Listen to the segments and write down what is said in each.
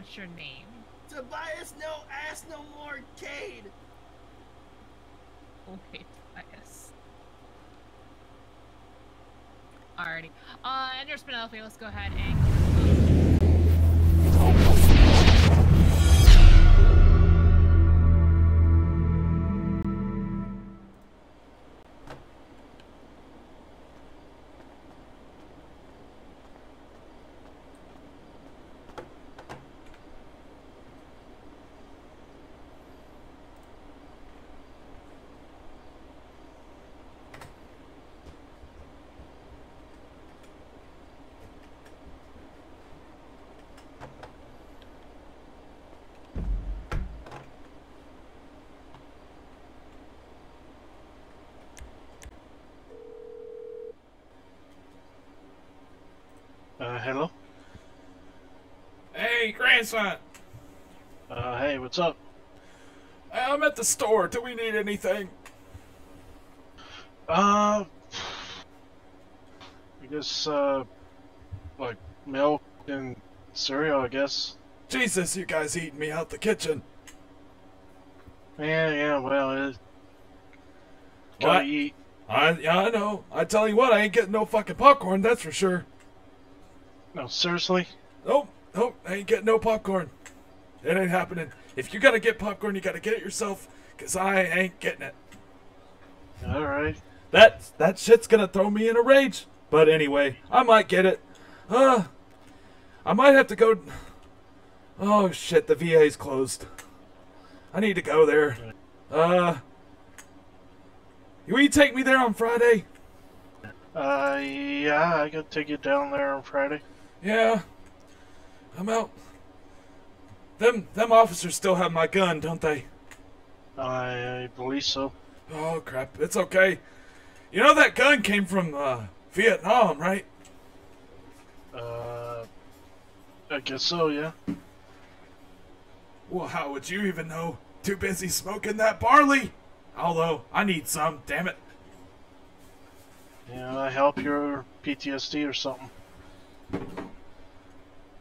what's your name? Tobias no ass no more Cade. Okay, Tobias. Alrighty. And there's Penelope, let's go ahead and hello? Hey, grandson! Hey, what's up? I'm at the store. Do we need anything? I guess, like, milk and cereal, I guess. Jesus, you guys eating me out the kitchen. Yeah, well, it's... Gotta eat. I know. I tell you what, I ain't getting no fucking popcorn, that's for sure. No, seriously? Nope, I ain't getting no popcorn. It ain't happening. If you gotta get popcorn, you gotta get it yourself, because I ain't getting it. Alright. That shit's gonna throw me in a rage. But anyway, I might get it. I might have to go... Oh shit, the VA's closed. I need to go there. Will you take me there on Friday? Yeah, I could take you down there on Friday. Yeah, I'm out. Them officers still have my gun, don't they? I believe so. Oh, crap. It's okay. You know that gun came from, Vietnam, right? I guess so, yeah. Well, how would you even know? Too busy smoking that barley! Although, I need some, damn it. Yeah, help your PTSD or something.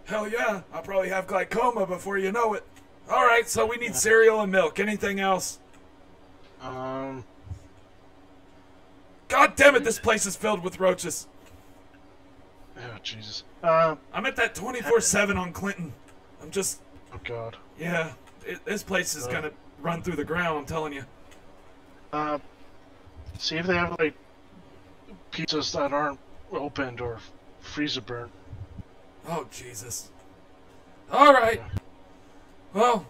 Hell yeah, I'll probably have glaucoma before you know it. Alright, so we need cereal and milk. Anything else? God damn it, this place is filled with roaches. Oh, Jesus. I'm at that 24/7 on Clinton. I'm just... Oh, God. Yeah, this place is gonna run through the ground, I'm telling you. See if they have, like... pizzas that aren't opened or freezer burnt. Oh, Jesus. Alright. Yeah. Well,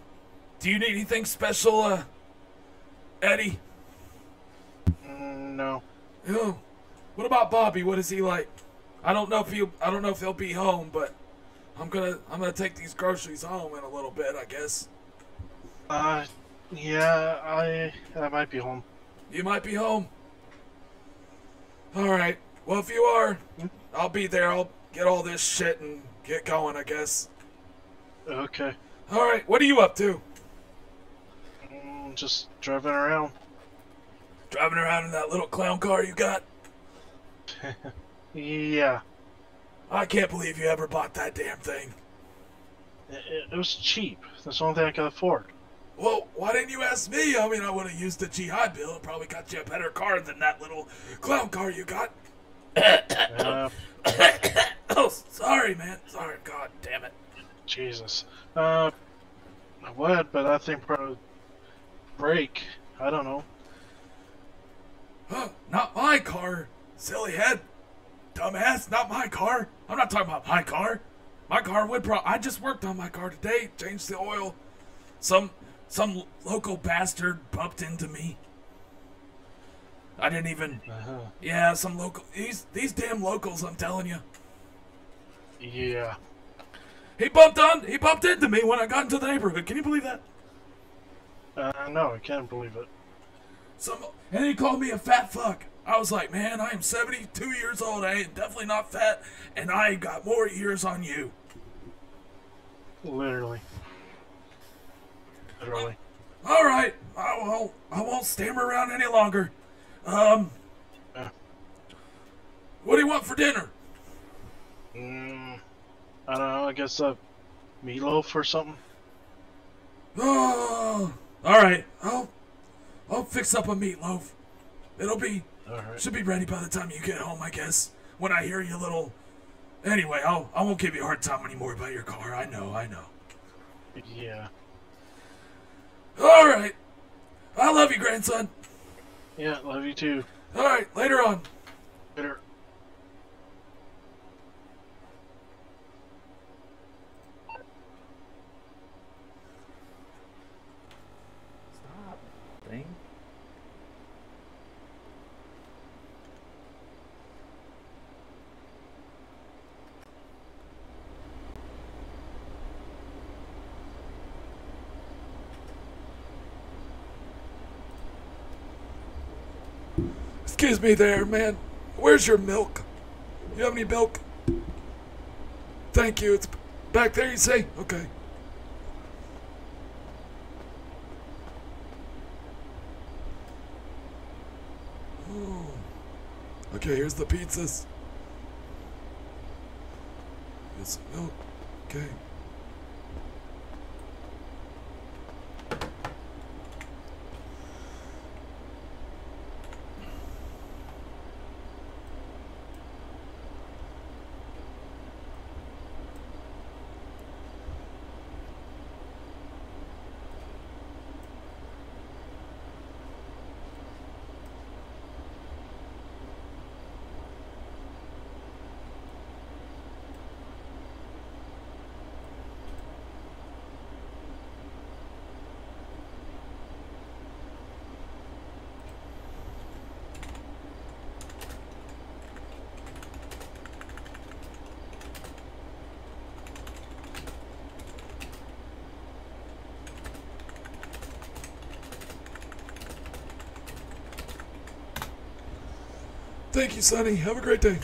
do you need anything special, Eddie? No. Oh. What about Bobby? What is he like? I don't know if he'll be home, but I'm gonna take these groceries home in a little bit, I guess. Yeah, I might be home. You might be home? Alright, well if you are, I'll be there, I'll get all this shit and get going, I guess. Okay. Alright, what are you up to? Just driving around. Driving around in that little clown car you got? Yeah. I can't believe you ever bought that damn thing. It was cheap, that's the only thing I could afford. Well, why didn't you ask me? I mean, I would have used the jihad bill and probably got you a better car than that little clown car you got. Oh, sorry, man. Sorry, God damn it. Jesus. I would, but I think probably break. I don't know. Not my car, silly head. Dumbass, not my car. I'm not talking about my car. My car would probably... I just worked on my car today, changed the oil. Some local bastard bumped into me. I didn't even... Yeah, some local... These damn locals, I'm telling you. Yeah. He bumped into me when I got into the neighborhood. Can you believe that? No, I can't believe it. And he called me a fat fuck. I was like, man, I am 72 years old. I ain't definitely not fat. And I got more years on you. Literally. Alright, I won't stammer around any longer. What do you want for dinner? I don't know, I guess Meatloaf or something? Oh, all right. I'll fix up a meatloaf. It'll be should be ready by the time you get home, I guess. When I hear you little. Anyway, I won't give you a hard time anymore about your car. I know. Yeah. All right. I love you, grandson. Yeah, love you too. All right, later on. Later. Stop. Thing. Excuse me there, man. Where's your milk? You have any milk? Thank you. It's back there, you say? Okay. Ooh. Okay, here's the pizzas. Here's some milk. Okay. Thank you, Sonny. Have a great day.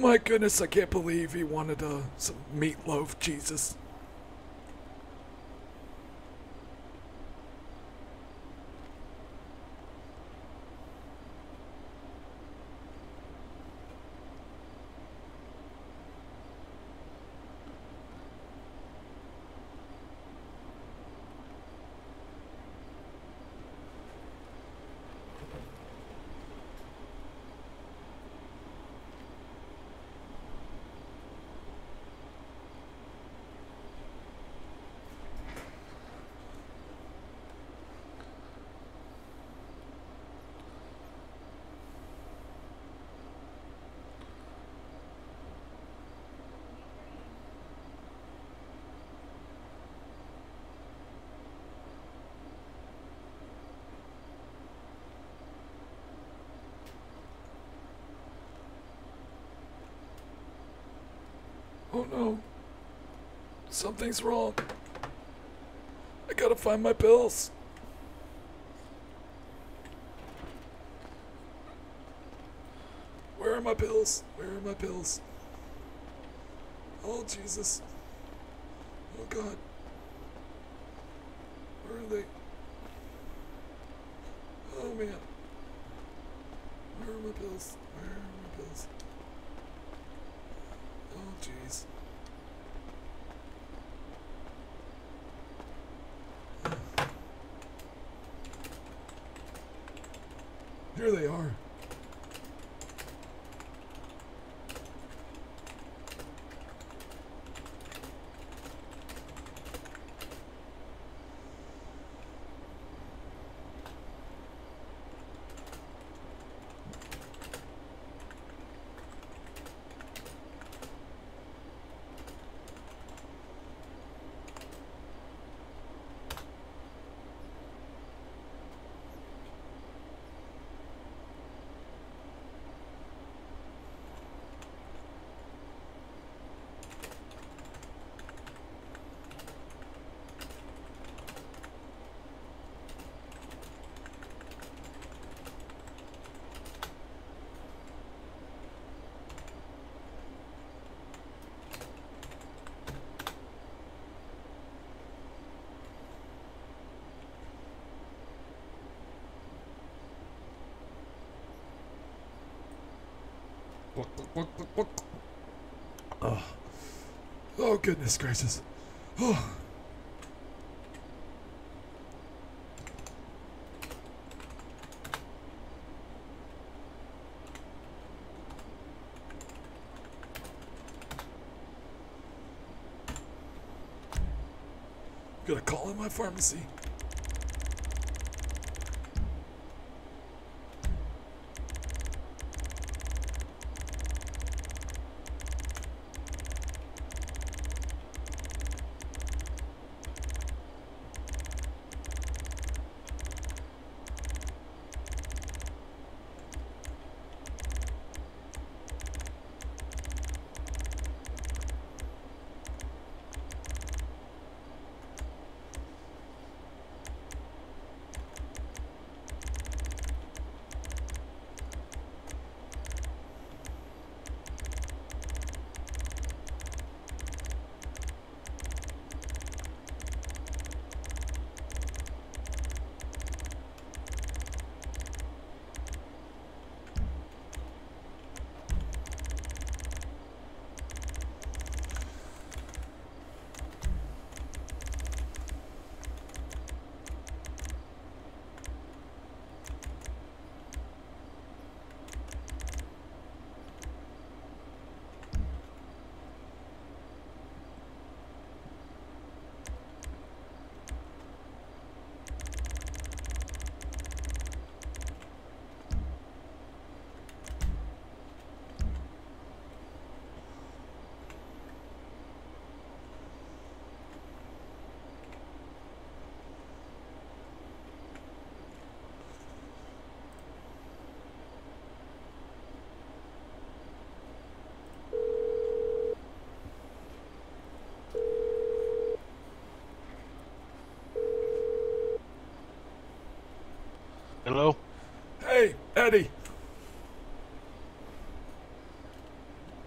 my goodness, I can't believe he wanted some meatloaf, Jesus. Oh no, something's wrong. I gotta find my pills. Where are my pills? Where are my pills? Oh Jesus. Oh God. Where are they? Oh man. Where are my pills? Where are my pills? Oh, jeez. Here they are. Oh. Oh goodness gracious. Oh. Gotta call in my pharmacy.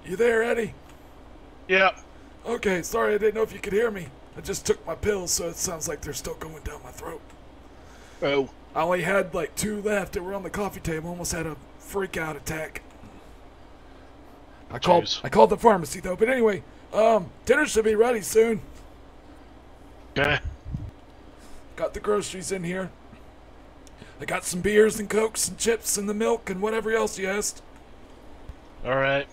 You there, Eddie? Yeah. Okay, sorry, I didn't know if you could hear me. I just took my pills, so it sounds like they're still going down my throat. Oh. I only had like 2 left that were on the coffee table. Almost had a freak-out attack. I called the pharmacy, though. But anyway, dinner should be ready soon. Okay. Got the groceries in here. I got some beers and cokes and chips and the milk and whatever else you asked. All right.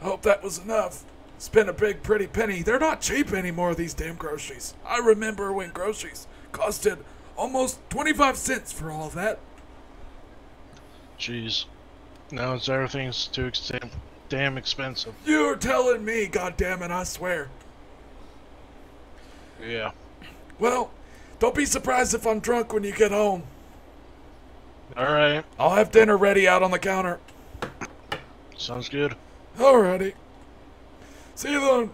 I hope that was enough. Spent a big, pretty penny. They're not cheap anymore, these damn groceries. I remember when groceries costed almost 25 cents for all that. Jeez. Now everything's too damn expensive. You're telling me, goddammit, I swear. Yeah. Well, don't be surprised if I'm drunk when you get home. Alright. I'll have dinner ready out on the counter. Sounds good. Alrighty. See you then.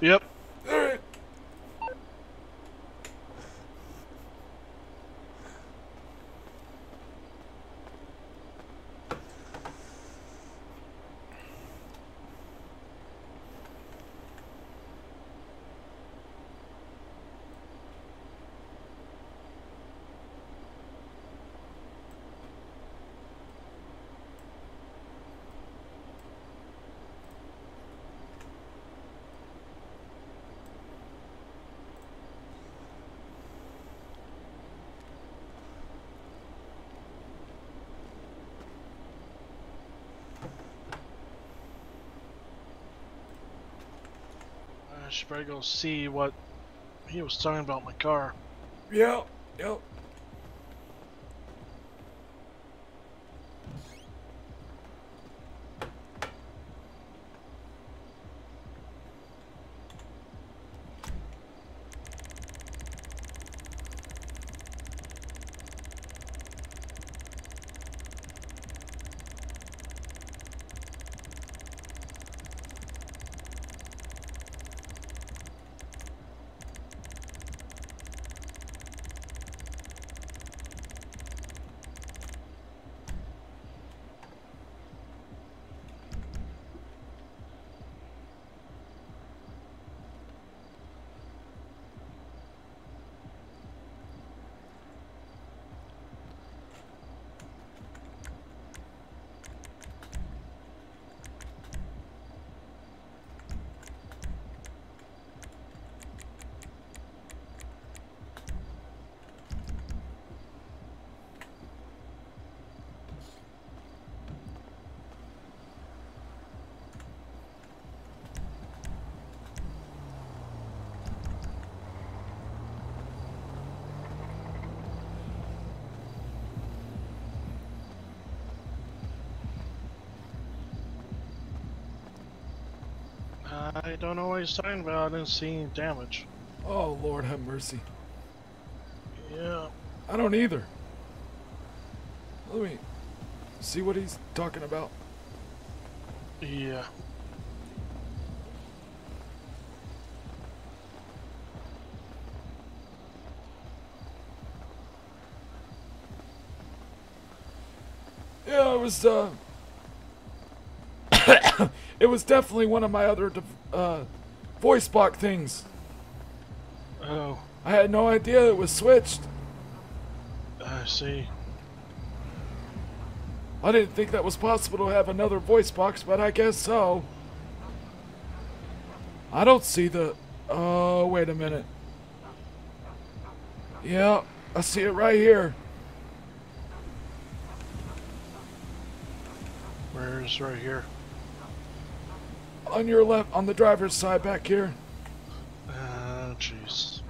Yep. All right. I should probably go see what he was talking about my car. Yep, yep. I don't know what he's talking about. I didn't see any damage. Oh, Lord have mercy. Yeah. I don't either. Let me see what he's talking about. Yeah. Yeah, it was definitely one of my other voice block things. Oh. I had no idea it was switched. I see. I didn't think that was possible to have another voice box, but I guess so. I don't see the... Oh, wait a minute. Yeah, I see it right here. Where is right here? On your left, on the driver's side back here. Oh, jeez.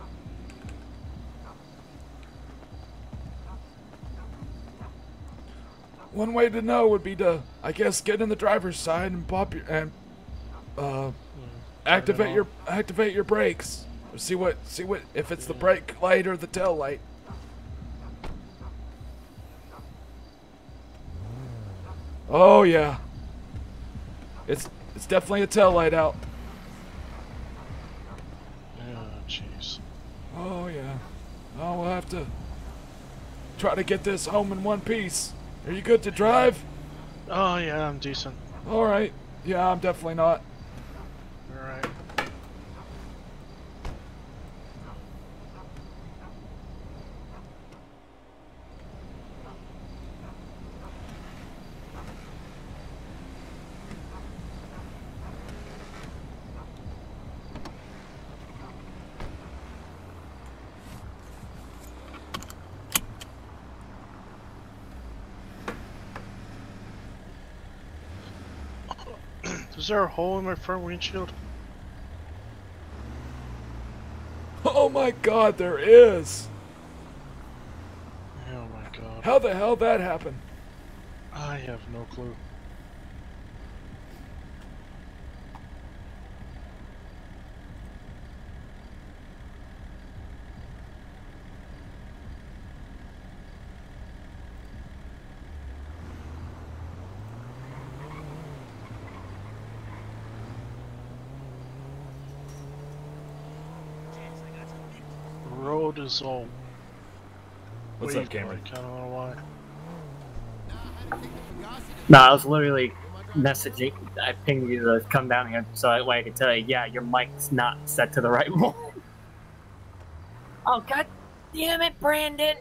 One way to know would be to, I guess, get in the driver's side and pop your, and activate your brakes. Or see what if it's the brake light or the tail light. Oh yeah. It's definitely a tail light out. Oh, jeez. Oh, yeah. Oh, we'll have to try to get this home in one piece. Are you good to drive? Oh, yeah, I'm decent. All right. Yeah, I'm definitely not. Alright. Is there a hole in my front windshield? Oh my god, there is! Oh my god. How the hell that happened? I have no clue. Is all what's up, Cameron? I don't know why. No, I was literally messaging. I pinged you to come down here so that way I could tell you, yeah, your mic's not set to the right one. Oh, god damn it, Brandon!